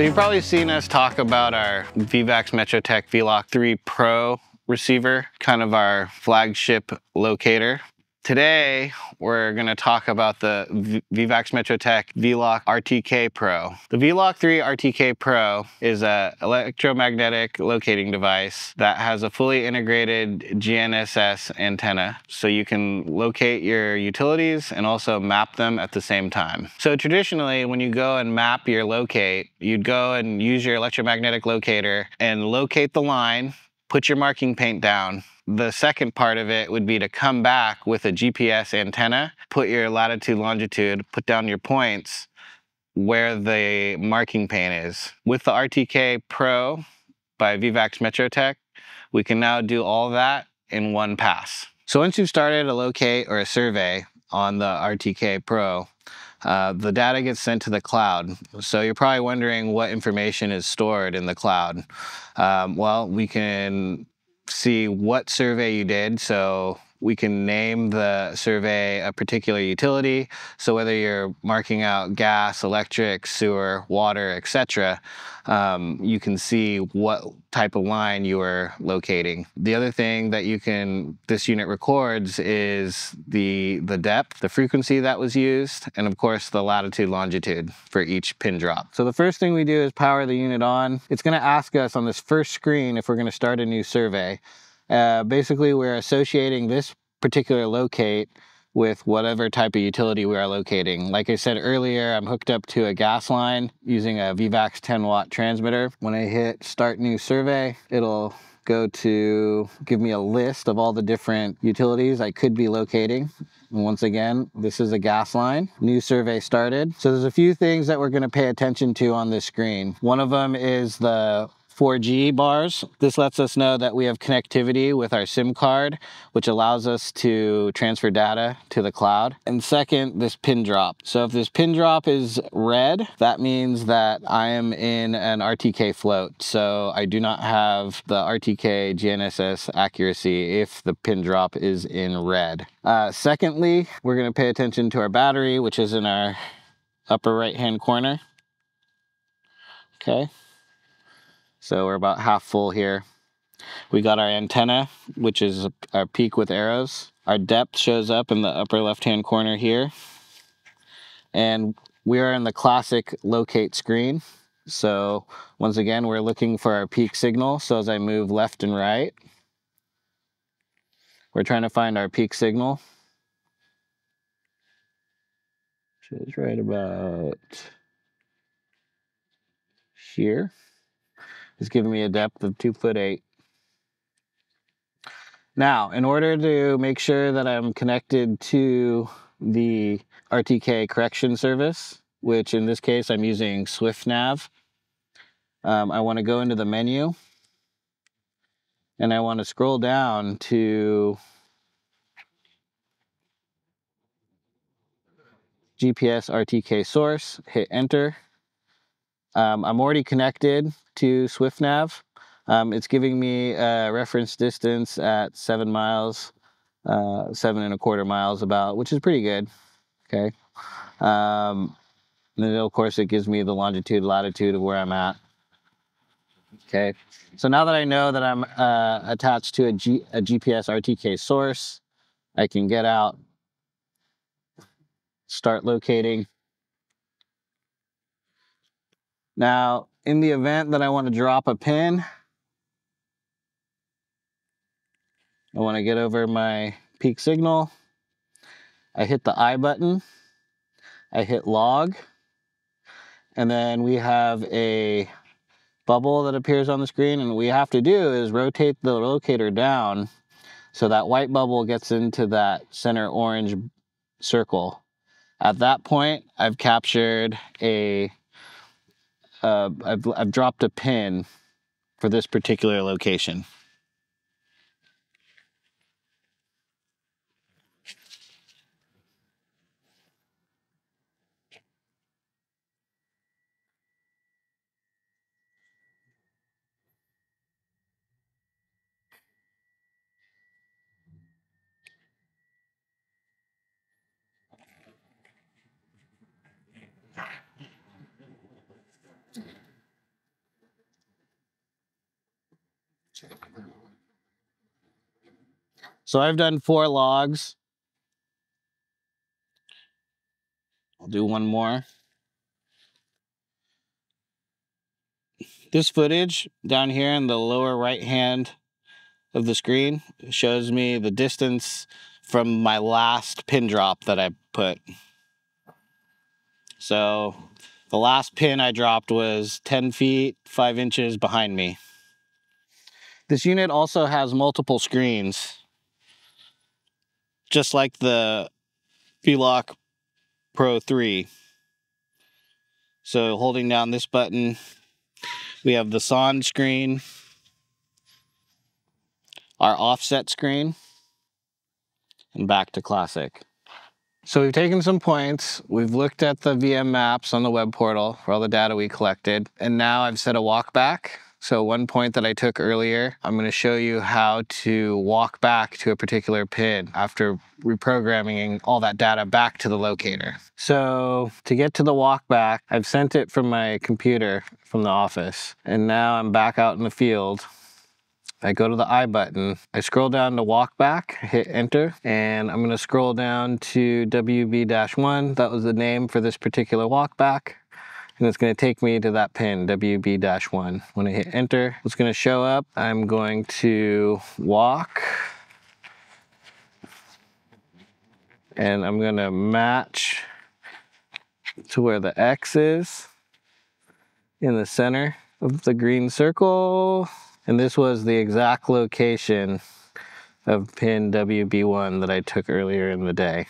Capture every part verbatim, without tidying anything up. So you've probably seen us talk about our Vivax Metrotech V LOC three Pro receiver, kind of our flagship locator. Today, we're going to talk about the Vivax Metrotech V LOC R T K Pro. The V LOC three R T K Pro is an electromagnetic locating device that has a fully integrated G N S S antenna, so you can locate your utilities and also map them at the same time. So traditionally, when you go and map your locate, you'd go and use your electromagnetic locator and locate the line, put your marking paint down. The second part of it would be to come back with a G P S antenna, put your latitude, longitude, put down your points where the marking paint is. With the R T K Pro by Vivax Metrotech, we can now do all that in one pass. So once you've started a locate or a survey on the R T K Pro, Uh, the data gets sent to the cloud. So you're probably wondering what information is stored in the cloud. Um, well, we can see what survey you did. So we can name the survey a particular utility. So whether you're marking out gas, electric, sewer, water, et cetera, um, you can see what type of line you are locating. The other thing that you can, this unit records is the, the depth, the frequency that was used, and of course the latitude, longitude for each pin drop. So the first thing we do is power the unit on. It's gonna ask us on this first screen if we're gonna start a new survey. Uh, basically, we're associating this particular locate with whatever type of utility we are locating. Like I said earlier, I'm hooked up to a gas line using a Vivax ten watt transmitter. When I hit Start New Survey, it'll go to give me a list of all the different utilities I could be locating. And once again, this is a gas line. New survey started. So there's a few things that we're gonna pay attention to on this screen. One of them is the four G bars. This lets us know that we have connectivity with our SIM card, which allows us to transfer data to the cloud. And second, this pin drop. So if this pin drop is red, that means that I am in an R T K float. So I do not have the R T K G N S S accuracy if the pin drop is in red. Uh, secondly, we're going to pay attention to our battery, which is in our upper right-hand corner. Okay. So we're about half full here. We got our antenna, which is our peak with arrows. Our depth shows up in the upper left-hand corner here. And we are in the classic locate screen. So once again, we're looking for our peak signal. So as I move left and right, we're trying to find our peak signal, which is right about here. It's giving me a depth of two foot eight. Now, in order to make sure that I'm connected to the R T K correction service, which in this case I'm using SwiftNav, um, I want to go into the menu and I want to scroll down to G P S R T K source, hit enter. Um, I'm already connected to SwiftNav. Um, it's giving me a reference distance at seven miles, uh, seven and a quarter miles about, which is pretty good. Okay. Um, and then of course it gives me the longitude, latitude of where I'm at. Okay. So now that I know that I'm uh, attached to a, G a G P S R T K source, I can get out, start locating. Now, in the event that I want to drop a pin, I want to get over my peak signal. I hit the I button, I hit log, and then we have a bubble that appears on the screen, and what we have to do is rotate the locator down so that white bubble gets into that center orange circle. At that point, I've captured a Uh, I've, I've dropped a pin for this particular location. So I've done four logs. I'll do one more. This footage down here in the lower right hand of the screen shows me the distance from my last pin drop that I put. So the last pin I dropped was ten feet, five inches behind me. This unit also has multiple screens, just like the VLOC Pro three. So holding down this button, we have the S O N screen, our offset screen, and back to classic. So we've taken some points, we've looked at the V M maps on the web portal for all the data we collected, and now I've set a walk back. So one point that I took earlier, I'm going to show you how to walk back to a particular pin after reprogramming all that data back to the locator. So to get to the walk back, I've sent it from my computer from the office, and now I'm back out in the field. I go to the I button, I scroll down to walk back, hit enter, and I'm gonna scroll down to W B one. That was the name for this particular walk back. And it's gonna take me to that pin, W B one. When I hit enter, it's gonna show up. I'm going to walk, and I'm gonna match to where the X is in the center of the green circle. And this was the exact location of pin W B one that I took earlier in the day.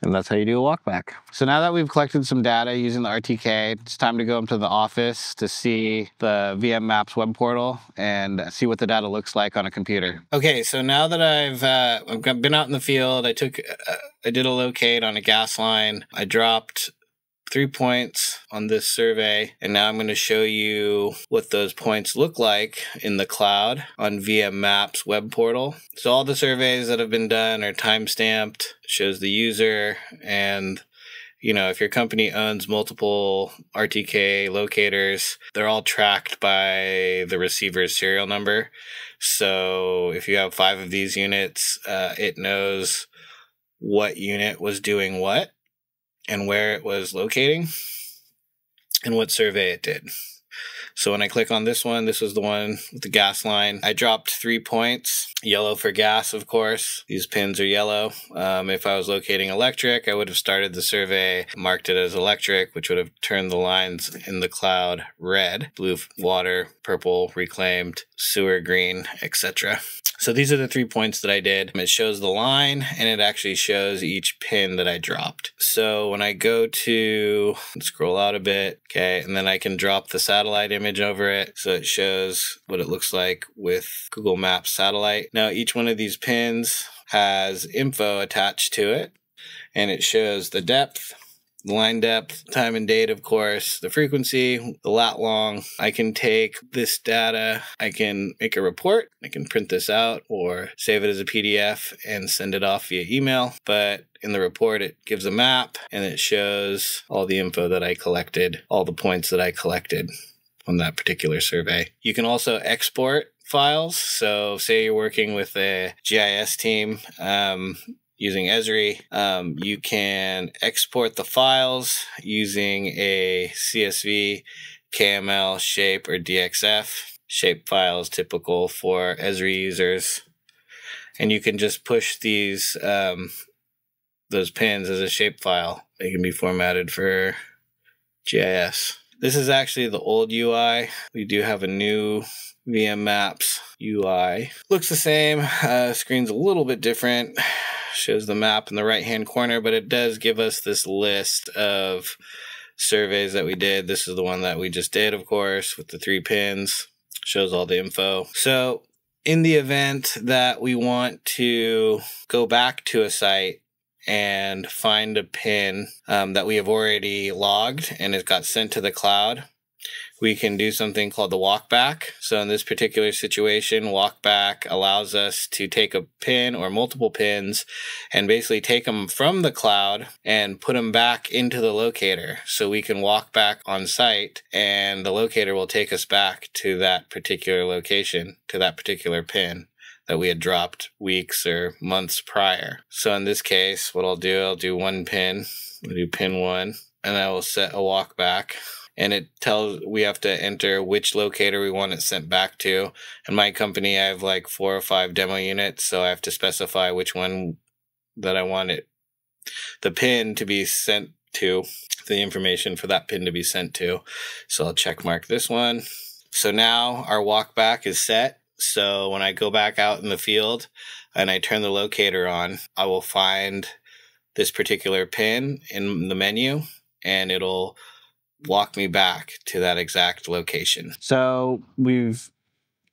And that's how you do a walk back. So now that we've collected some data using the R T K, it's time to go into the office to see the V M Maps web portal and see what the data looks like on a computer. Okay, so now that I've, uh, I've been out in the field, I took, uh, I did a locate on a gas line. I dropped three points on this survey, and now I'm going to show you what those points look like in the cloud on V M Maps web portal. So all the surveys that have been done are time-stamped, shows the user, and you know, if your company owns multiple R T K locators, they're all tracked by the receiver's serial number. So if you have five of these units, uh, it knows what unit was doing what, and where it was locating, and what survey it did. So when I click on this one, this was the one with the gas line. I dropped three points, yellow for gas, of course. These pins are yellow. Um, if I was locating electric, I would have started the survey, marked it as electric, which would have turned the lines in the cloud red, blue water, purple reclaimed, sewer green, et cetera. So these are the three points that I did. It shows the line, and it actually shows each pin that I dropped. So when I go to scroll out a bit, okay, and then I can drop the satellite image over it. So it shows what it looks like with Google Maps satellite. Now each one of these pins has info attached to it, and it shows the depth, the line depth, time and date, of course, the frequency, the lat long. I can take this data, I can make a report, I can print this out or save it as a P D F and send it off via email. But in the report, it gives a map, and it shows all the info that I collected, all the points that I collected on that particular survey. You can also export files. So say you're working with a G I S team, um, using Esri, um, you can export the files using a C S V, K M L, shape, or D X F. Shape files typical for Esri users. And you can just push these um, those pins as a shape file. They can be formatted for G I S. This is actually the old U I. We do have a new V M Maps U I. Looks the same. Uh, screen's a little bit different. Shows the map in the right-hand corner, but it does give us this list of surveys that we did. This is the one that we just did, of course, with the three pins. Shows all the info. So in the event that we want to go back to a site and find a pin um, that we have already logged and it got sent to the cloud, we can do something called the walk back. So in this particular situation, walk back allows us to take a pin or multiple pins and basically take them from the cloud and put them back into the locator. So we can walk back on site, and the locator will take us back to that particular location, to that particular pin that we had dropped weeks or months prior. So in this case, what I'll do, I'll do one pin, I'll do pin one, and I will set a walk back. And it tells, we have to enter which locator we want it sent back to. In my company, I have like four or five demo units, so I have to specify which one that I want it, the pin to be sent to, the information for that pin to be sent to. So I'll check mark this one. So now our walk back is set. So when I go back out in the field and I turn the locator on, I will find this particular pin in the menu, and it'll walk me back to that exact location. So we've,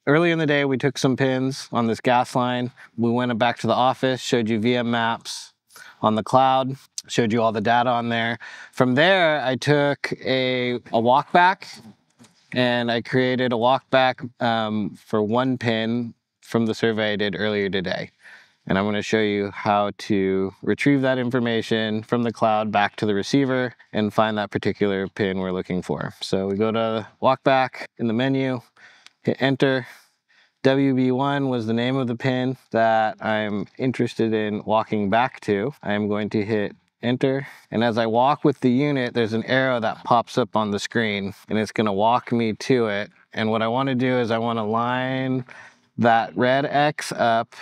earlier in the day, we took some pins on this gas line. We went back to the office, showed you V M Maps on the cloud, showed you all the data on there. From there, I took a, a walk back, and I created a walk back um, for one pin from the survey I did earlier today. And I'm going to show you how to retrieve that information from the cloud back to the receiver and find that particular pin we're looking for. So we go to walk back in the menu, hit enter. W B one was the name of the pin that I'm interested in walking back to. I'm going to hit enter. And as I walk with the unit, there's an arrow that pops up on the screen, and it's going to walk me to it. And what I want to do is I want to line that red X up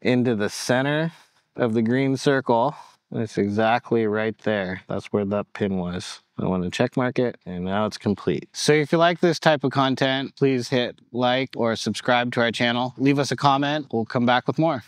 into the center of the green circle. It's exactly right there. That's where that pin was. I want to check mark it, and now it's complete. So if you like this type of content, please hit like or subscribe to our channel. Leave us a comment. We'll come back with more.